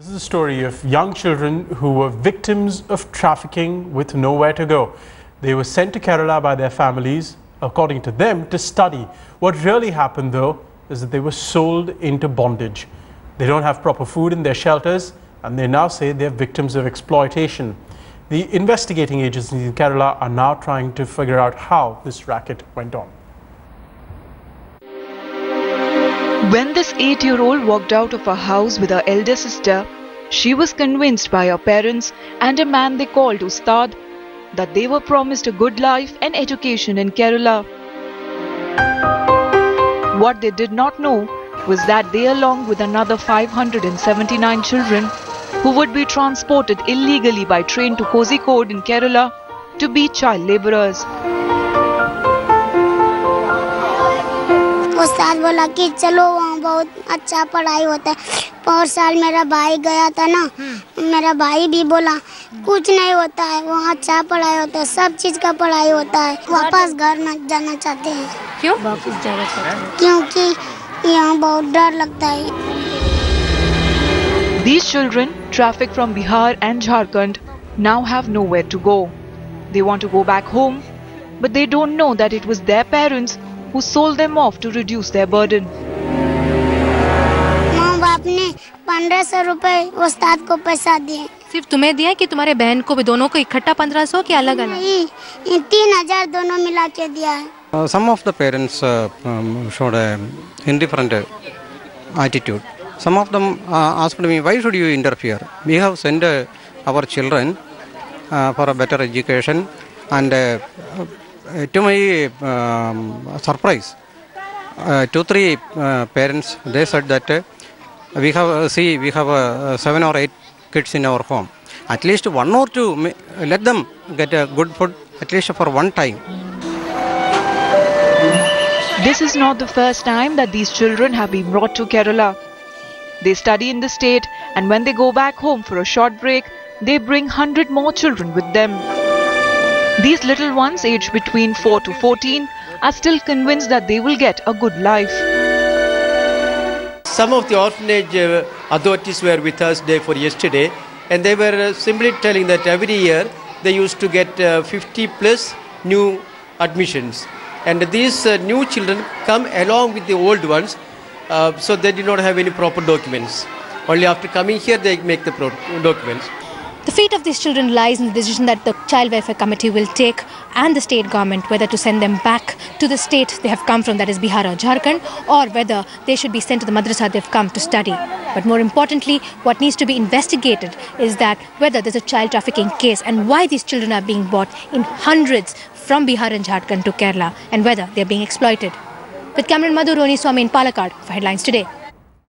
This is a story of young children who were victims of trafficking with nowhere to go. They were sent to Kerala by their families, according to them, to study. What really happened, though, is that they were sold into bondage. They don't have proper food in their shelters, and they now say they're victims of exploitation. The investigating agencies in Kerala are now trying to figure out how this racket went on. When this 8-year-old walked out of her house with her elder sister, she was convinced by her parents and a man they called Ustad that they were promised a good life and education in Kerala. What they did not know was that they, along with another 579 children who would be transported illegally by train to Kozhikode in Kerala to be child laborers. उस्ताद बोला कि चलो वहाँ बहुत अच्छा पढ़ाई होता है। 4 साल मेरा भाई गया था ना, मेरा भाई भी बोला कुछ नहीं होता है, वहाँ अच्छा पढ़ाई होता है, सब चीज़ का पढ़ाई होता है। वापस घर न जाना चाहते हैं। क्यों? वापस जाना चाहते हैं। क्योंकि यहाँ बहुत डर लगता है। These children trafficked from Bihar and Jharkhand now have nowhere to go. They want to go back home, but they don't know that it was their parents who sold them off to reduce their burden. Mom, बाप ने 1500 रुपए उस्ताद को पैसा दिए। सिर्फ तुम्हें दिया कि तुम्हारे बहन को भी दोनों को इकट्ठा 1500 के अलग अलग? नहीं, 3000 दोनों मिला के दिया है। Some of the parents showed an indifferent attitude. Some of them asked me, why should you interfere? We have sent our children for a better education and. To my surprise, 2-3 parents, they said that we have 7 or 8 kids in our home. At least 1 or 2, let them get a good food at least for one time. This is not the first time that these children have been brought to Kerala. They study in the state, and when they go back home for a short break, they bring 100 more children with them. These little ones, aged between 4 to 14, are still convinced that they will get a good life. Some of the orphanage authorities were with us day for yesterday, and they were simply telling that every year they used to get 50 plus new admissions. And these new children come along with the old ones, so they did not have any proper documents. Only after coming here they make the documents. The fate of these children lies in the decision that the Child Welfare Committee will take and the state government whether to send them back to the state they have come from, that is Bihar or Jharkhand, or whether they should be sent to the madrasa they have come to study. But more importantly, what needs to be investigated is that whether there's a child trafficking case and why these children are being bought in hundreds from Bihar and Jharkhand to Kerala, and whether they're being exploited. With Cameron Madhuroni Swamin, Palakkad for Headlines Today.